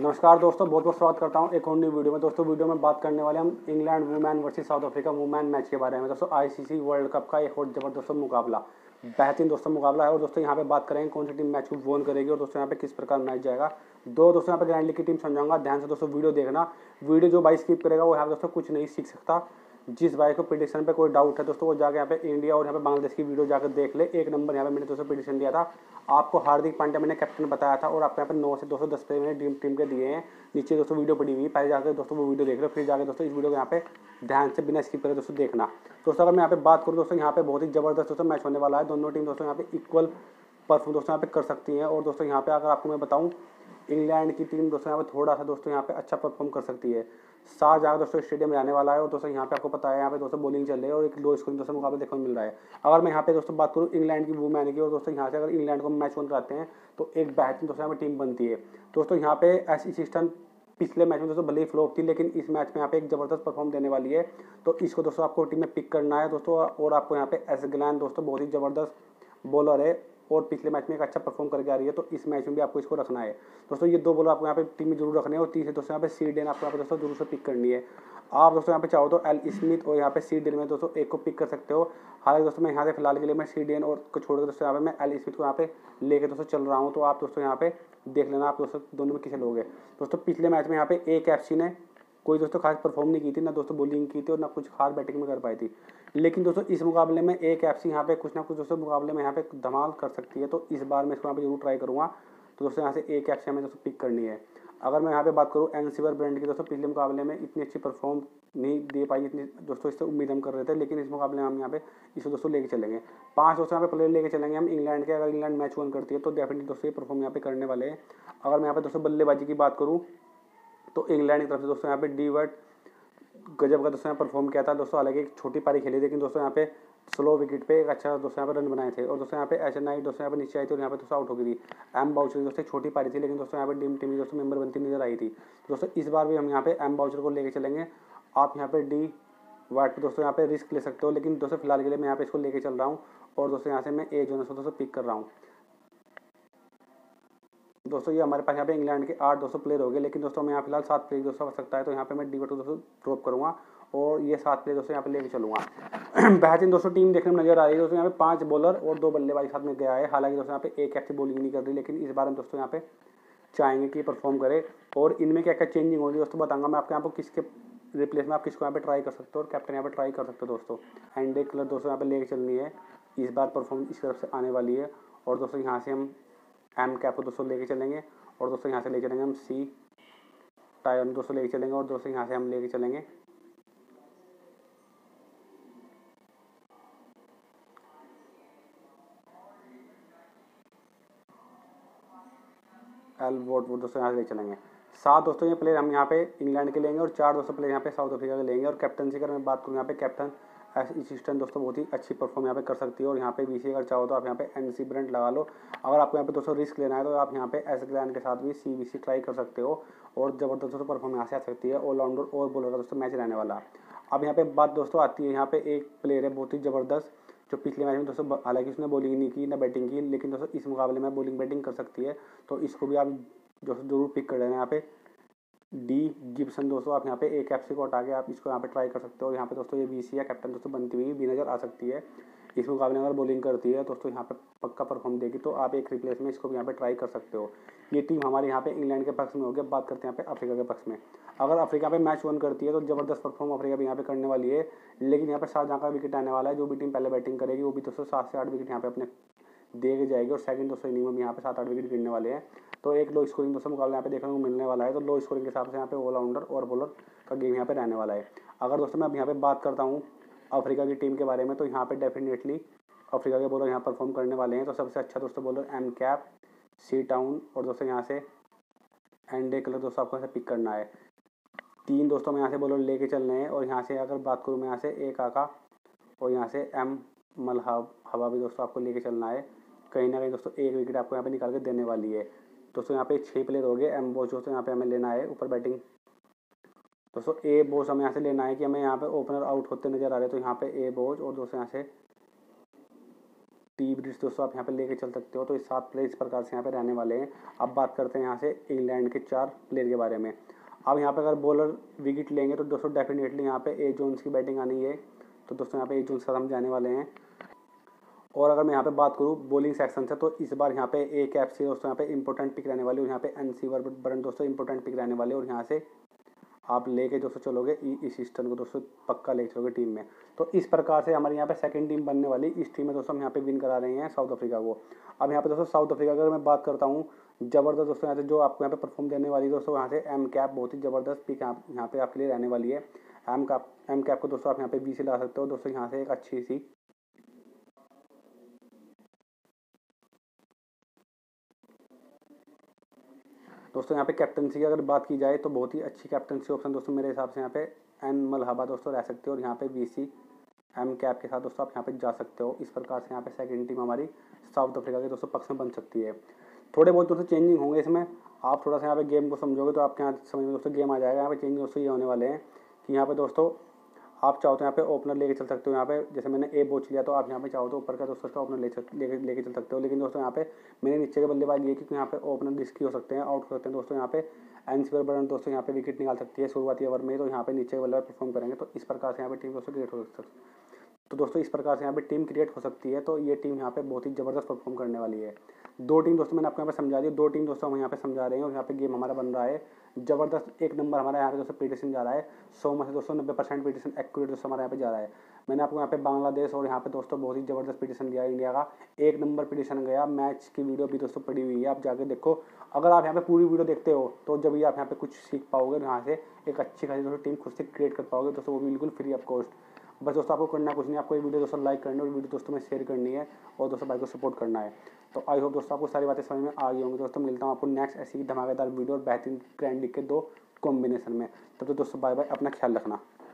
नमस्कार दोस्तों, बहुत बहुत स्वागत करता हूं एक और न्यू वीडियो में। दोस्तों वीडियो में बात करने वाले हम England women versus South Africa women match के बारे में। दोस्तों आईसीसी वर्ल्ड कप का एक और जबरदस्त मुकाबला, बेहतरीन दोस्तों मुकाबला है। और दोस्तों यहाँ पे बात करेंगे कौन सी टीम मैच को वोन करेगी और दोस्तों यहाँ पे किस प्रकार मैच जाएगा। दो दोस्तों यहाँ पे ग्रैंड लीग की टीम समझाऊंगा। ध्यान से दोस्तों वीडियो देखना, वीडियो जो भाई स्किप करेगा वो यहाँ पे दोस्तों कुछ नहीं सीख सकता। जिस भाई को प्रेडिक्शन पे कोई डाउट है दोस्तों वो जाकर यहाँ पे इंडिया और यहाँ पे बांग्लादेश की वीडियो जाकर देख ले। एक नंबर यहाँ पे मैंने दोस्तों प्रेडिक्शन दिया था, आपको हार्दिक पांड्या मैंने कैप्टन बताया था और आपको यहाँ पे 9 से 210 पे मैंने टीम के दिए हैं। नीचे दोस्तों वीडियो पड़ी हुई, पहले जाकर दोस्तों वो वीडियो देख लो, फिर जाकर दोस्तों इस वीडियो को यहाँ पे ध्यान से बिना स्किप करे दोस्तों देखना। दोस्तों अगर मैं यहाँ पे बात करूँ दोस्तों, यहाँ पे बहुत ही जबरदस्त दोस्तों मैच होने वाला है। दोनों टीम दोस्तों यहाँ पे इक्वल परफॉर्म दोस्तों यहाँ पे कर सकती है। और दोस्तों यहाँ पे अगर आपको मैं बताऊँ, इंग्लैंड की टीम दोस्तों यहाँ पे थोड़ा सा दोस्तों यहाँ पे अच्छा परफॉर्म कर सकती है। 7,000 दोस्तों स्टेडियम जाने वाला है और दोस्तों यहाँ पे आपको पता है यहाँ पे दोस्तों बॉलिंग चल रही है और एक लो स्कोरिंग दोस्तों मुकाबला देखने को मिल रहा है। अगर मैं यहाँ पे दोस्तों बात करूँ इंग्लैंड की वुमेन की और दोस्तों यहाँ से अगर इंग्लैंड को मैच वन कराते हैं तो एक बेहतरीन दोस्तों यहाँ पे टीम बनती है। दोस्तों यहाँ पे ऐसी सिस्टम पिछले मैच में दोस्तों भले ही फ्लॉप थी, लेकिन इस मैच में यहाँ पे एक जबरदस्त परफॉर्म देने वाली है। तो इसको दोस्तों आपको टीम में पिक करना है दोस्तों। और आपको यहाँ पे एसग्लैन दोस्तों बहुत ही जबरदस्त बॉलर है और पिछले मैच में एक अच्छा परफॉर्म करके आ रही है, तो इस मैच में भी आपको इसको रखना है दोस्तों। ये दो बॉलर आपको यहाँ पे टीम में जरूर रखने हैं और तीसरे दोस्तों यहाँ पे सीडेन आपको यहाँ पे दोस्तों जरूर से पिक करनी है। आप दोस्तों यहाँ पे चाहो तो एल स्मिथ और यहाँ पे सीडेन में दोस्तों एक को पिक कर सकते हो। हालांकि दोस्तों मैं यहाँ से फिलहाल के लिए मैं सीडेन और को छोड़कर दोस्तों यहाँ पे मैं एल स्मिथ को यहाँ पे लेकर दोस्तों चल रहा हूँ। तो आप दोस्तों यहाँ पे देख लेना आप दोस्तों दोनों में किसे लोगे। दोस्तों पिछले मैच में यहाँ पे एक एफसी ने कोई दोस्तों खास परफॉर्म नहीं की थी, ना दोस्तों बॉलिंग की थी और ना कुछ खास बैटिंग में कर पाई थी। लेकिन दोस्तों इस मुकाबले में एक एफसी यहाँ पे कुछ ना कुछ दोस्तों मुकाबले में यहाँ पे धमाल कर सकती है, तो इस बार मैं इसको यहाँ पे जरूर ट्राई करूँगा। तो दोस्तों यहाँ से एक एफसी हमें दोस्तों पिक करनी है। अगर मैं यहाँ पे बात करूँ एनसीवर ब्रांड की, दोस्तों पिछले मुकाबले में इतनी अच्छी परफॉर्म नहीं दे पाई इतनी दोस्तों इससे उम्मीद हम कर रहे थे, लेकिन इस मुकाबले में हम यहाँ पे इसको दोस्तों लेके चलेंगे। 5 दोस्तों यहाँ पे प्लेयर लेके चलेंगे हम इंग्लैंड के। अगर इंग्लैंड मैच वन करती है तो डेफिनेटली दोस्तों ये परफॉर्म यहाँ पे करने वाले हैं। अगर मैं यहाँ पे दोस्तों बल्लेबाजी की बात करूँ तो इंग्लैंड की तरफ से दोस्तों यहाँ पे डीवर्ट गजब का दोस्तों यहाँ परफॉर्म किया था दोस्तों। हालांकि एक छोटी पारी खेली, लेकिन दोस्तों यहाँ पे स्लो विकेट पे एक अच्छा दोस्तों यहाँ पे रन बनाए थे। और दोस्तों यहाँ पे एच एन आई दोस्तों यहाँ पे नीचे आई थी और यहाँ पे दोस्तों आउट हो गई थी। एम बाउचर दोस्तों छोटी पारी थी, लेकिन दोस्तों यहाँ पे टीम दोस्तों मेंबर बनती नजर आई थी। दोस्तों इस बार भी हम यहाँ पे एम बाउचर को लेके चलेंगे। आप यहाँ पे डी वाट पे दोस्तों यहाँ पे रिस्क ले सकते हो, लेकिन दोस्तों फिलहाल के लिए मैं यहाँ पे इसको लेके चल रहा हूँ। और दोस्तों यहाँ से मैं एक जोनस को दोस्तों पिक कर रहा हूँ। दोस्तों ये हमारे पास यहाँ पे इंग्लैंड के 8 दोस्तों प्लेयर हो गए, लेकिन दोस्तों मैं यहाँ फिलहाल 7 प्लेयर दोस्तों हो सकता है। तो यहाँ पे मैं डीवर्ट को दोस्तों ड्रॉप करूँगा और ये 7 प्लेयर दोस्तों यहाँ पे लेके चलूँगा। बेहतरीन दोस्तों टीम देखने में नजर आ रही है। दोस्तों यहाँ पे 5 बॉलर और 2 बल्लेबाजी साथ में गया है। हालांकि दोस्तों यहाँ पे एक ऐसी बॉलिंग नहीं कर रही, लेकिन इस बार हम दोस्तों यहाँ पे चाहेंगे कि परफॉर्म करे। और इनमें क्या क्या चेंजिंग होगी दोस्तों बताऊँगा मैं आपके। यहाँ पर किसके रिप्लेस में आप किसको यहाँ पे ट्राई कर सकते हो और कैप्टन यहाँ पे ट्राई कर सकते हो दोस्तों। एंड एक कलर दोस्तों यहाँ पे लेके चलनी है, इस बार परफॉर्म इस तरफ से आने वाली है। और दोस्तों यहाँ से हम एम कैप को दोस्तों लेके चलेंगे और दोस्तों यहाँ से लेके चलेंगे हम सी टाइम दोस्तों लेके चलेंगे और दोस्तों यहाँ से हम लेके चलेंगे एल वोट दोस्तों यहाँ से लेके चलेंगे। 7 दोस्तों ये प्लेयर हम यहाँ पे इंग्लैंड के लेंगे और 4 दोस्तों प्लेयर यहाँ पे साउथ अफ्रीका के लेंगे। और कैप्टनसी अगर मैं बात करूँ यहाँ पे कैप्टन असिस्टेंट दोस्तों बहुत ही अच्छी परफॉर्म यहाँ पे कर सकती है। और यहाँ पे बीसी अगर चाहो तो आप यहाँ पे एनसी ब्रांड लगा लो। अगर आपको यहाँ पे दोस्तों रिस्क लेना है तो आप यहाँ पे एस ग्लैन के साथ भी सीबीसी ट्राई कर सकते हो और जबरदस्त दोस्तों परफॉर्म यहाँ से आ सकती है। ऑलराउंडर और बॉलर का दोस्तों मैच रहने वाला। अब यहाँ पे बात दोस्तों आती है, यहाँ पे एक प्लेयर है बहुत ही जबरदस्त जो पिछले मैच में दोस्तों हालांकि उसने बॉलिंग नहीं की ना बैटिंग की, लेकिन दोस्तों इस मुकाबले में बॉलिंग बैटिंग कर सकती है। तो इसको भी आप दोस्तों जरूर पिक कर लेना। यहाँ पे डी गिब्सन दोस्तों आप यहाँ पे एक एफसी को हटा के आप इसको यहाँ पे ट्राई कर सकते हो। यहाँ पे दोस्तों ये बीसी या कैप्टन दोस्तों बनती हुई भी नजर आ सकती है। इस मुकाबले में अगर बॉलिंग करती है दोस्तों यहाँ पे पक्का परफॉर्म देगी, तो आप एक रिप्लेस में इसको भी यहाँ पे ट्राई कर सकते हो। ये टीम हमारे यहाँ पे इंग्लैंड के पक्ष में हो गया। बात करते हैं यहाँ पे अफ्रीका के पक्ष में। अगर अफ्रीका पे मैच वन करती है तो जबरदस्त परफॉर्म अफ्रीका भी यहाँ पे करने वाली है। लेकिन यहाँ पे 7 का विकेट आने वाला है। जो भी टीम पहले बैटिंग करेगी वो भी दोस्तों 7 से 8 विकेट यहाँ पे अपने देके जाएगी। और सेकंड दोस्तों इनिंग में यहाँ पे 7-8 विकेट गिरने वाले हैं। तो एक लो स्कोरिंग दोस्तों मुकाबला यहाँ पे देखने को मिलने वाला है। तो लो स्कोरिंग के हिसाब से यहाँ पे ऑलराउंडर और बॉलर का गेम यहाँ पे रहने वाला है। अगर दोस्तों मैं अब यहाँ पे बात करता हूँ अफ्रीका की टीम के बारे में, तो यहाँ पे डेफिनेटली अफ्रीका के बॉलर यहाँ परफॉर्म करने वाले हैं। तो सबसे अच्छा दोस्तों बॉलर एम कैप, सी टाउन और दोस्तों यहाँ से एंडे कलर दोस्तों आपको यहाँ से पिक करना है। 3 दोस्तों में यहाँ से बॉलर लेके चलने हैं। और यहाँ से अगर बात करूँ मैं यहाँ से एक आका और यहाँ से एम मलहब हवा भी दोस्तों आपको लेके चलना है। कहीं ना कहीं दोस्तों एक विकेट आपको यहाँ पे निकाल के देने वाली है। दोस्तों यहाँ पे 6 प्लेयर हो गए। एम बोस दोस्तों यहाँ पे हमें लेना है ऊपर बैटिंग। दोस्तों ए बोस हमें यहाँ से लेना है कि हमें यहाँ पे ओपनर आउट होते नजर आ रहे, तो यहाँ पे ए बोस और दोस्तों यहाँ से टी ब्रिज दोस्तों आप यहाँ पे लेके चल सकते हो। तो ये 7 प्लेयर इस प्रकार से यहाँ पे रहने वाले हैं। अब बात करते हैं यहाँ से इंग्लैंड के 4 प्लेयर के बारे में। अब यहाँ पे अगर बॉलर विकेट लेंगे तो दोस्तों डेफिनेटली यहाँ पे ए जोन्स की बैटिंग आनी है। तो दोस्तों यहाँ पे ए जोन्स का हम जाने वाले हैं। और अगर मैं यहाँ पे बात करूँ बॉलिंग सेक्शन से, तो इस बार यहाँ पे ए कैप्सी दोस्तों यहाँ पे इंपॉर्टेंट पिक रहने वाली, और यहाँ पे एनसीवर बटन दोस्तों इंपॉर्टेंट पिक रहने वाले, और यहाँ से आप लेके दोस्तों चलोगे ई सिस्टम को दोस्तों पक्का ले चलोगे टीम में। तो इस प्रकार से हमारे यहाँ पे सेकंड टीम बनने वाली। इस टीम में दोस्तों हम यहाँ पे विन करा रहे हैं साउथ अफ्रीका को। अब यहाँ पे दोस्तों साउथ अफ्रीका की अगर मैं बात करता हूँ, जबरदस्त दोस्तों यहाँ से जो आपको यहाँ पे परफॉर्म देने वाली दोस्तों यहाँ से एम कैप बहुत ही ज़बरदस्त पिक यहाँ पे आपके लिए रहने वाली है। एम कैप को दोस्तों आप यहाँ पे बी से ला सकते हो। दोस्तों यहाँ से एक अच्छी सी दोस्तों यहाँ पे कैप्टनसी की अगर बात की जाए तो बहुत ही अच्छी कैप्टनसी ऑप्शन दोस्तों मेरे हिसाब से यहाँ पे एन मलहबा दोस्तों रह सकते हो, और यहाँ पे बीसी एम कैप के साथ दोस्तों आप यहाँ पे जा सकते हो। इस प्रकार से यहाँ पे सेकंड टीम हमारी साउथ अफ्रीका के दोस्तों पक्ष में बन सकती है। थोड़े बहुत दोस्तों चेंजिंग होंगे इसमें, आप थोड़ा सा यहाँ पे गेम को समझोगे तो आपके यहाँ समझ में दोस्तों गेम आ जाएगा। यहाँ पे चेंजिंग दोस्तों ये होने वाले हैं कि यहाँ पे दोस्तों आप चाहो तो यहाँ पे ओपनर लेके चल सकते हो। यहाँ पे जैसे मैंने ए बोच लिया तो आप यहाँ पे चाहो तो ऊपर का दोस्तों का ओपनर लेके चल सकते हो। लेकिन दोस्तों यहाँ पे मैंने नीचे के बल्लेबाज लिए क्योंकि यहाँ पे ओपनर रिस्की हो सकते हैं, आउट हो सकते हैं। दोस्तों यहाँ पे एनसीवर बटन दोस्तों यहाँ पे विकेट निकाल सकती है शुरुआती ओवर में, तो यहाँ पे नीचे के बल्लेबाज परफॉर्म करेंगे। तो इस प्रकार से यहाँ पे टीम दोस्तों क्रिएट हो सकती है। तो दोस्तों इस प्रकार से यहाँ पे टीम क्रिएट हो सकती है। तो ये टीम यहाँ पे बहुत ही ज़बरदस्त परफॉर्म करने वाली है। 2 टीम दोस्तों मैंने आपको यहाँ पे समझा दी, 2 टीम दोस्तों हम यहाँ पे समझा रहे हैं, और यहाँ पे गेम हमारा बन रहा है ज़बरदस्त। 1 नंबर हमारा यहाँ पे दोस्तों पीटीशन जा रहा है, 100 में से दोस्तों 90% पीटीशन एक्यूरेट दोस्तों हमारे यहाँ पे जा रहा है। मैंने आपको यहाँ पे बांग्लादेश और यहाँ पे दोस्तों बहुत ही ज़बरदस्त पीटीशन दिया इंडिया का, 1 नंबर पीटीशन गया। मैच की वीडियो भी दोस्तों पड़ी हुई है, आप जाकर देखो। अगर आप यहाँ पे पूरी वीडियो देखते हो तो जब भी आप यहाँ पे कुछ सीख पाओगे, यहाँ से एक अच्छी खासी दोस्तों टीम खुद से क्रिएट कर पाओगे दोस्तों, वो बिल्कुल फ्री ऑफ कॉस्ट। बस दोस्तों आपको करना कुछ नहीं, आपको ये वीडियो दोस्तों लाइक करनी है, और वीडियो दोस्तों में शेयर करनी है, और दोस्तों भाई को सपोर्ट करना है। तो आई होप दोस्तों आपको सारी बातें समझ में आ गई होंगी। दोस्तों मिलता हूँ आपको नेक्स्ट ऐसी धमाकेदार वीडियो और बेहतरीन ग्रैंड लीग के 2 कॉम्बिनेशन में। तब तो दोस्तों बाय बाय, अपना ख्याल रखना।